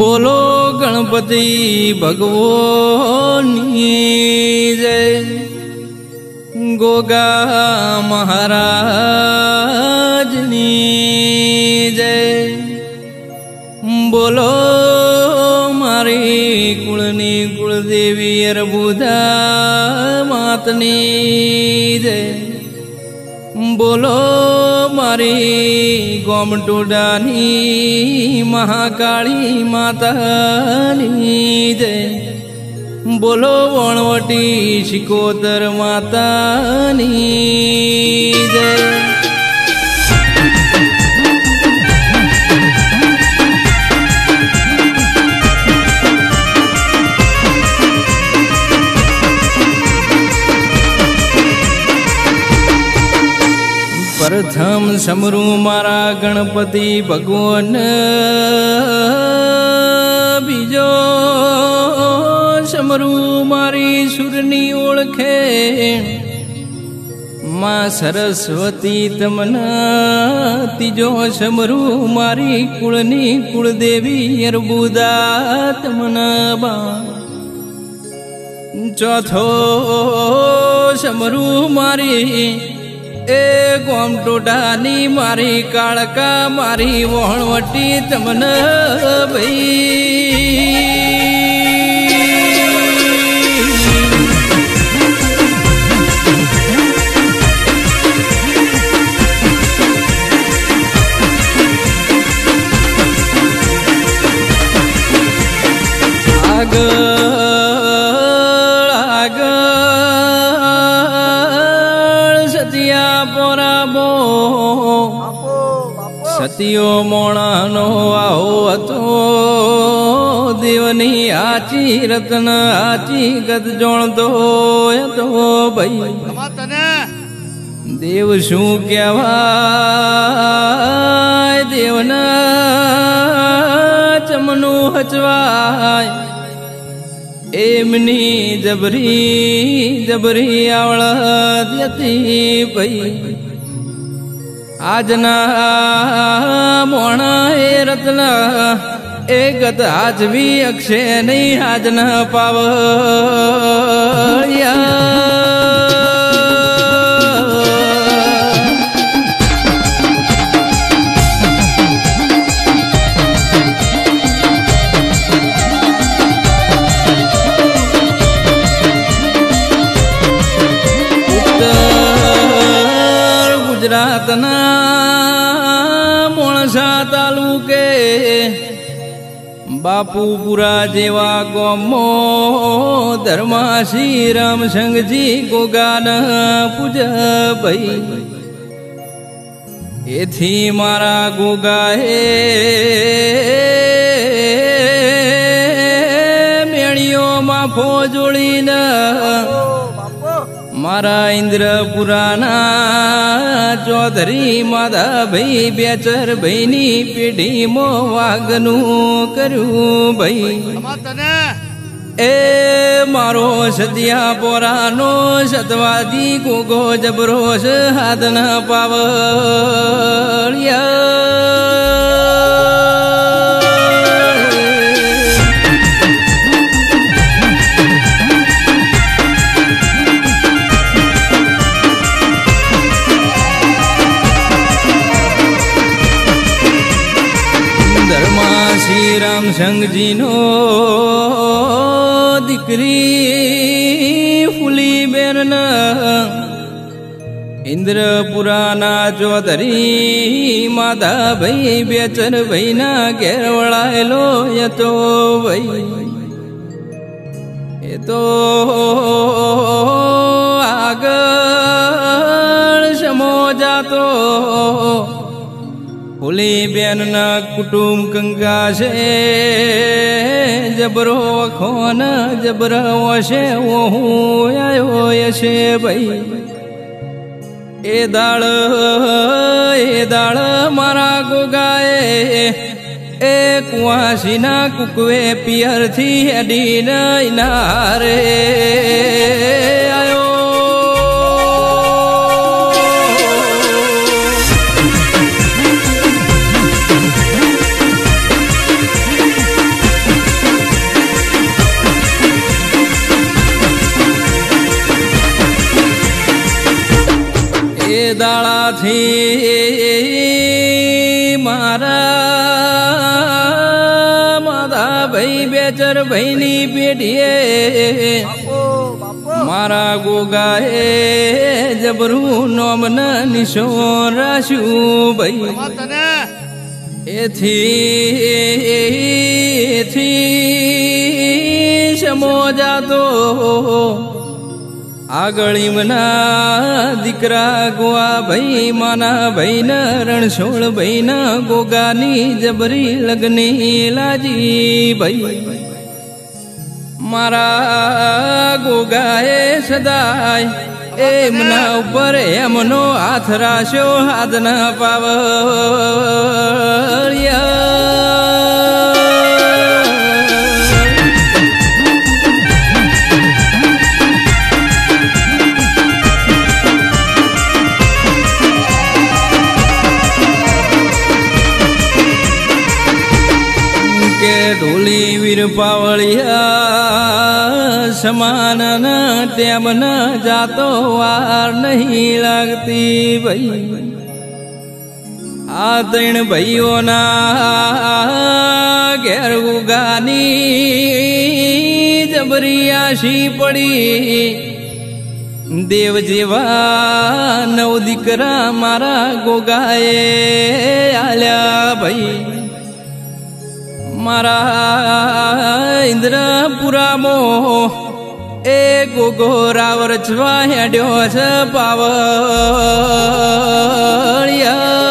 बोलो गणपति भगवानी जय, गोगा महाराजनी जय, बोलो मारी कुलनी कुलदेवी अर्बुदा मातनी जय, बोलो मारी गोमटुडानी महाकाली माता जय, बोलो वणवटी शिकोतर माता जय। प्रथम समरू मारा गणपति भगवान, बीजो समरू मारी सुरनी ओळखे मां सरस्वती तमना, तीजो समरू मारी कुलनी कुलदेवी अर्बुदा तमना बा, चौथो समरू मारी ए गोमटोडानी मारी कालका मारी वहणवटी तमने भई। सतियो मोणानो आहो हतो देवनी आची रत्न आची गत जोणतो हतो भाई, देव शू कहेवाय देवना चमनु हचवाय, एमनी जबरी जबरी आवळत यती भाई, आजना मोणा ए रत्न एकत आजवी अक्षय नहीं आजना पावया। गुजरातना तालुके बापूपुरा जेवा गोमो धर्माशी रामसंगजी गोगान पूज भई, एथी मारा गोगा मेणियो माफो जोड़ी न मारा इंद्रपुराना चौधरी माधा भाई बेचर भाईनी पीढ़ी मो वागनु करू भाई, ए मारो सदिया पोरानो सतवादी गोगो जबरोस हादना पावलिया। संगजी नो दिकरी फुली बेरन इंद्रपुराना चौधरी माधा भाई बेचन भाई ना घेरवड़ायेलो ये तो भाई, ये तो आगर समो जातो फुली बेन ना कुटुंब कंका से जबरो खोन जबरो से वो आयो यशे भाई, ए दाड़ मारा गोगाए ए कुआसी ना कुकवे पियर थी अडीन इनारे आयो। દાળા થી મારા માધા ભાઈ બેચર ભાઈ ની પેઢીએ મારા ગોગાએ જબરું નોમન નિશોર શું ભાઈ એથી સમો જાતો આગળી મના દીકરા ગોવા ભાઈ માના ભાઈ ન રણછોડ ભાઈ ન ગોગાની જબરી લગની લાજી ભાઈ મારા ગોગાએ સદાય એમના ઉપર એમનો હાથ રાખ્યો હાથ ના પાવળિયા ઢોલી વીર પાવળિયા સમાન તેમ ન જાતો વાર નહીં લાગતી ભાઈ આ ત્રણ ભાઈઓના ઘેર ઉગાની જબરી આશી પડી દેવ જેવા નવ દીકરા મારા ગોગાએ આલ્યા ભાઈ મારા ઇન્દ્રપુરામો એ ગોગોરાવર છવા હેડ્યો છે પાવળિયા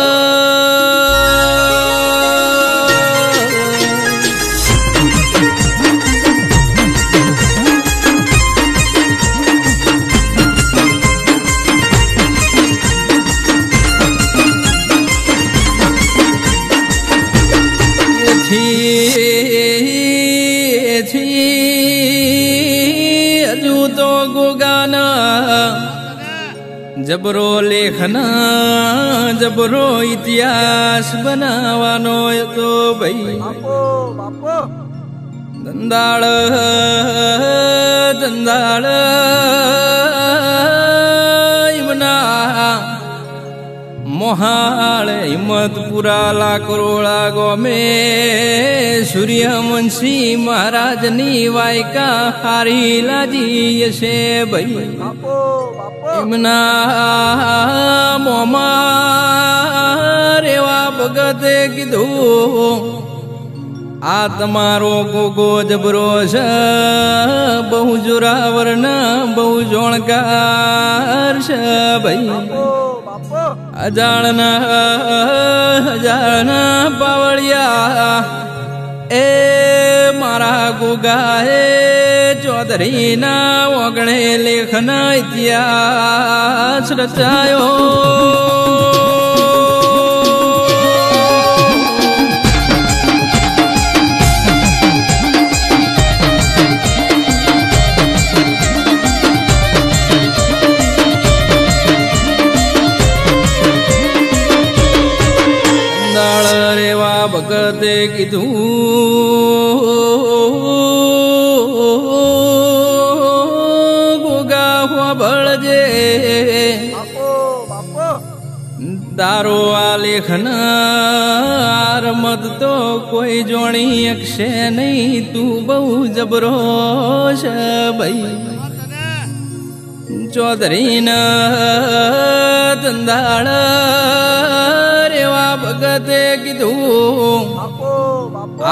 જબરો લેખના જબરો ઇતિહાસ બનાવવાનો તો ભાઈ ધંધાળ ધંધાળ ઇમના મોહાળ હિંમતપુરા લાકરોળા ગોમે સૂર્યવંશી મહારાજની વાયકા હારી લાજી છે ભાઈ એમના મોમાં રેવા ભગતે કીધું આ તમારો ગોગો જબરો છે બહુ જોરાવર ના બહુ જોણકાર છે ભાઈ અજાણના પાવળિયા એ મારા ગોગાએ ચૌધરી ના ઓગણે લેખના ઇતિહાસ રચાયો ભગતે કીધું ગોગા હોબળજે તારો આ લેખના રમત તો કોઈ જોણી અક્ષે નહીં તું બહુ જબરો છે ભાઈ ચૌધરી ના ધંધાળ રેવા ભગતે કીધું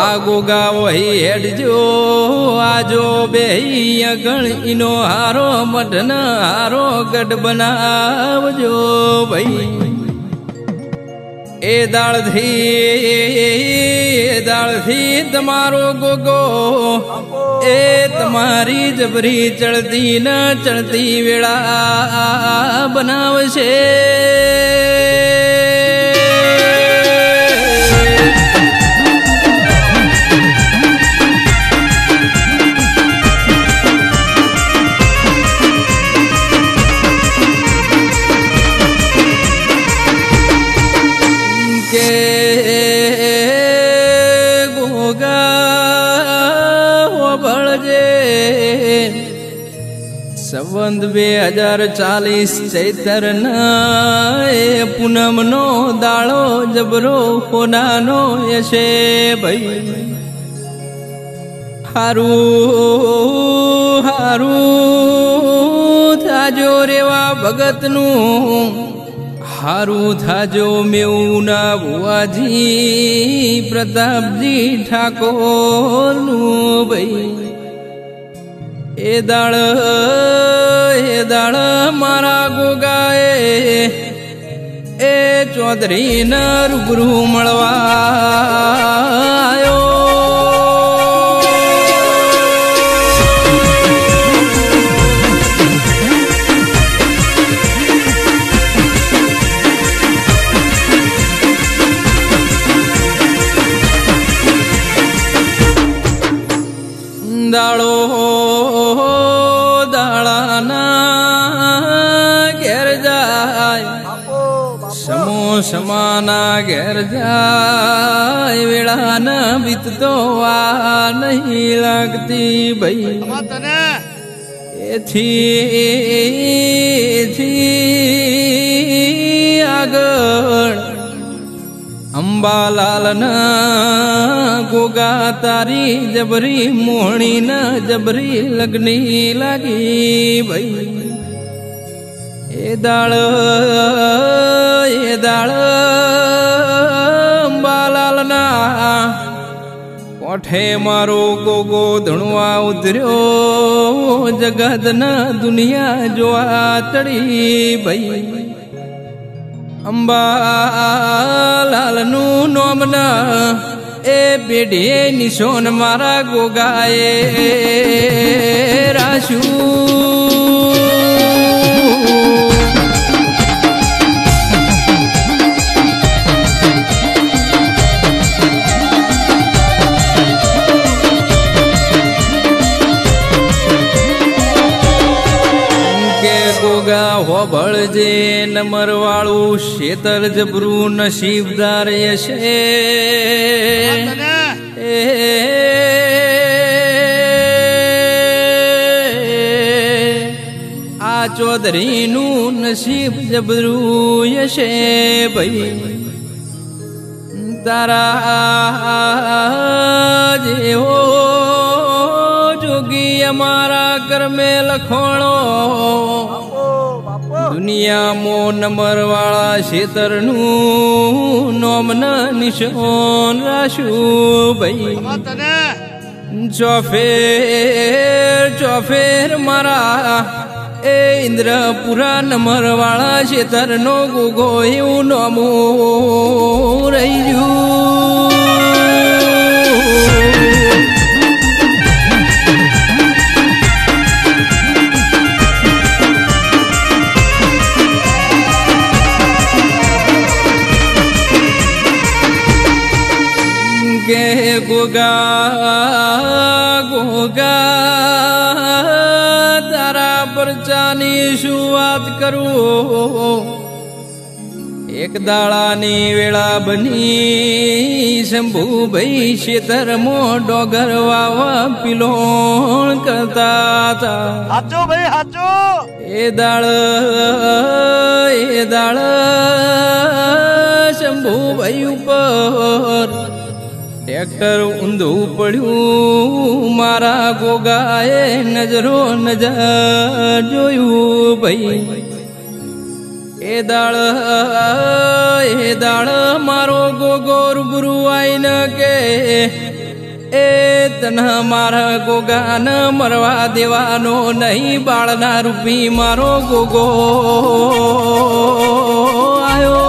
આ ગોગા વહી હેડજો આજો બેહી અગણ ઇનો હારો મઢનો હારો ગઢ બનાવજો ભાઈ એ દાળથી તમારો ગોગો એ તમારી જબરી ચડતી ન ચડતી વેળા બનાવશે સંવત 2040 ચૈતર ના એ પૂનમ નો દાળો જબરો હોનાનો યશે ભાઈ હારું હારું થાજો રેવા ભગત નું હારું થાજો મેવું ના ભુવાજી પ્રતાપજી ઠાકોર નું ભાઈ એ દાળ મારા ગોગાએ એ ચૌધરી ના રૂબરૂ મળવા સમાના ઘેર જાય વેળા ન બીતતો વા નહીં લાગતી ભાઈ એથી આગળ અંબાલાલના ગોગા તારી જબરી મોહણી ન જબરી લગની લાગી ભાઈ એ દાળ અંબાલાલ ના કોઠે મારો ગોગો ધણવા ઉતર્યો જગત ના દુનિયા જોવા ચડી ભાઈ અંબાલાલ નું નોમ ના એ પેઢીએ નિશોન મારા ગોગાએ રાશું ભળજે નમર વાળું શેતર જબરું નસીબદાર યશે આ ચૌધરીનું નસીબ જબરું યશે ભાઈ તારા જેવો જોગી અમારા કર્મે લખોણો દુનિયા મો નંબર વાળા શેતર નું નોમ ના નિશાન રાશું ભાઈ ચોફેર મારા એ ઇન્દ્રપુરા નંબર વાળા શેતર નો ગોગો એવું નોમું રહી ગયું ગોગા ગોગા તારા પરચાની શું વાત કરું એક દાળાની વેળા બની શંભુભાઈ શેતરમો ડોગર વાવા પીલોણ કરતા હતા એ દાળ શંભુભાઈ ઉપર ટ્રેક્ટર ઊંધું પડ્યું મારા ગોગાએ નજરો નજર જોયું ભાઈ એ દાળ મારો ગોગો રૂબરૂ આઈને કે એ તને મારા ગોગાને મરવા દેવાનો નહીં બાળના રૂપી મારો ગોગો આયો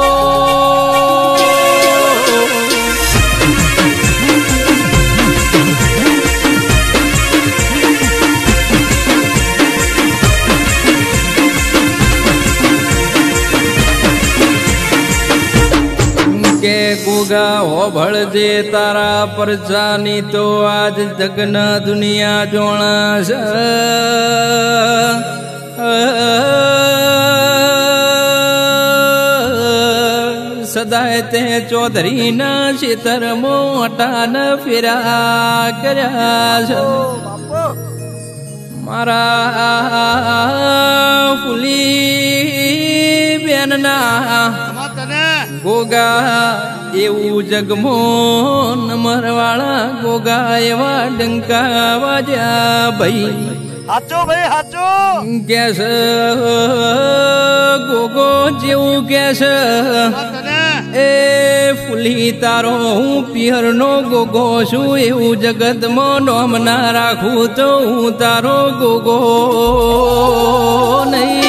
ગોગા હોભળજે તારા પરજાની તો આજ જગના દુનિયા જોણાશ સદાય તે ચૌધરીના શેતર મોટા ન ફેરા કર્યા मारा फुली बेनना गोगा एवं जगमोन मरवाड़ा गोगा एवा डंका वाजा भाई हाचो भाई हाचो गैस गोगो जेऊ गैस ए फुली तारो हूँ पिहर नो गोगो छू एवं जगत मो नोम ना राखू तो हूँ तारो गोगो नहीं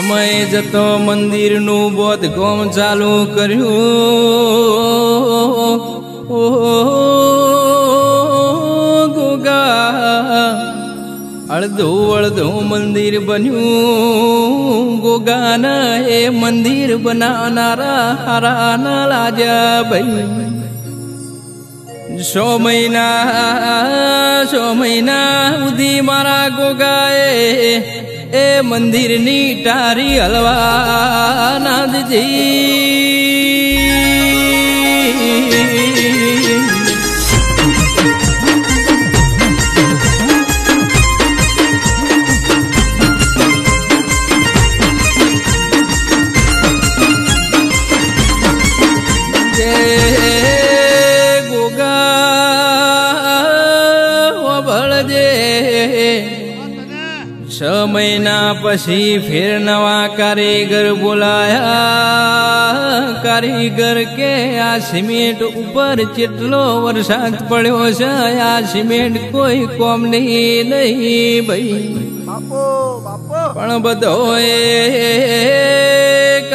समय जतो मंदिर नु बोध गोम चालू करू गोगा अर्धो अर्धो मंदिर बनू गोगा ना ये मंदिर बनानारा हरा ना लाजा भाई सौ महीना उदी मारा गोगाए ए मंदिर नी टारी हलवा नाद जी गोगा वबल जे छ महीना पशी फिर नवा कारीगर बोलाया कारीगर के आ सीमेंट ऊपर चिटलो वरसाद पड़ो से आ सीमेंट कोई कम नहीं नहीं भाई बापो बापो पण बधो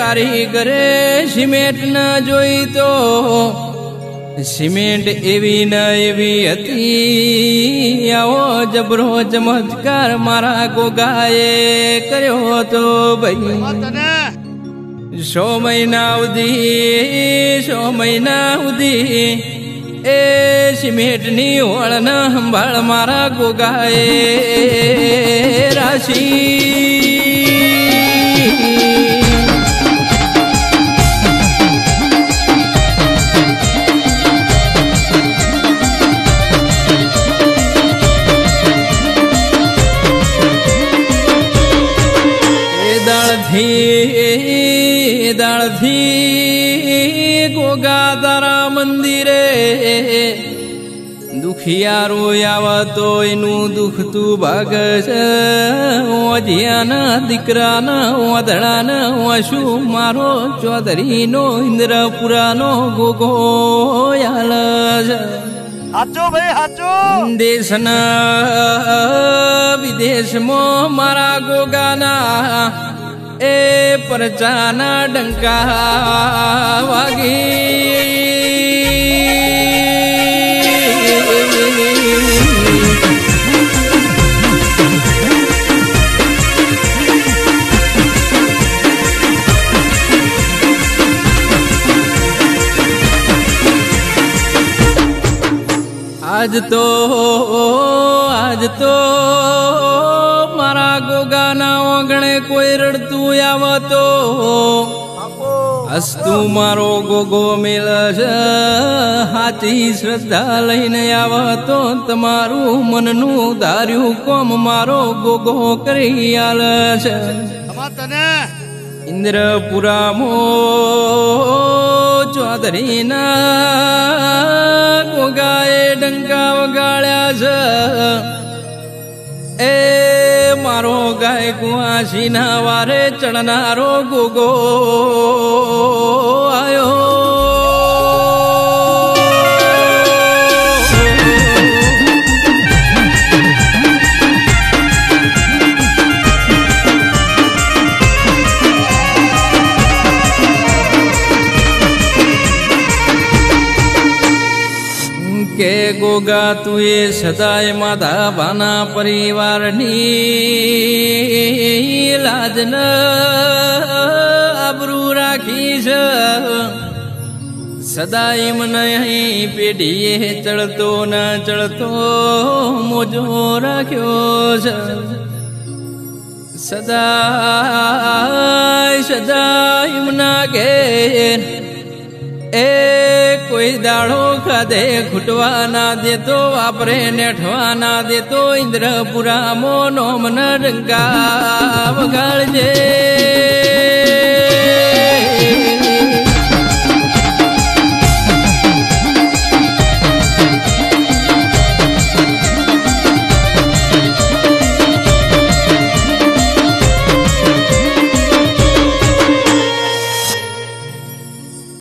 कारीगरे सीमेंट ना जोई तो सीमेंट एवी न एवी हती आवो जबरो चमत्कार मारा गोगाए कर्यो तो भाई सौ महीना उदी ए सीमेंट नी ओळ न संभाळ मारा गोगाए राशी दाळथी गोगा तारा मंदिरे दुखियारो आवा तो एनु दुख तू भागस ओजियाना दीकराना ओधड़ाना वशु मारो चौधरी नो इंद्रपुरा नो गोगो यालस हाचो भाई हाचो देश ना विदेश मो मारा गोगाना ए परचाना डंका वागी आज तो मारा गोगा ना ओगणे कोई रड़तू आवा तो हस्तू मारो गोगो मेल हाथी श्रद्धा लईने आवा तो तमारू मननू धार्यू कोम मारो गोगो करी आल इंद्रपुरा मो चौधरी ना गोगाए डंका वगाड़्या ए मारो गाय कुआशी ना वारे चढ़नारो गोगो आयो के गोगा तुए सदाए माधा भाना परिवार नी लाज न अबरू राखी सदा इम नहीं पेढ़ीए चढ़तो न चढ़तो मोजो राख्यो सदा सदा इम ना घेर ए कोई दाड़ो खाधे खुटवा ना दे तो वापरे नेठवा ना दे तो इंद्रपुरा मोनो मन रंगा बगाड़ जे।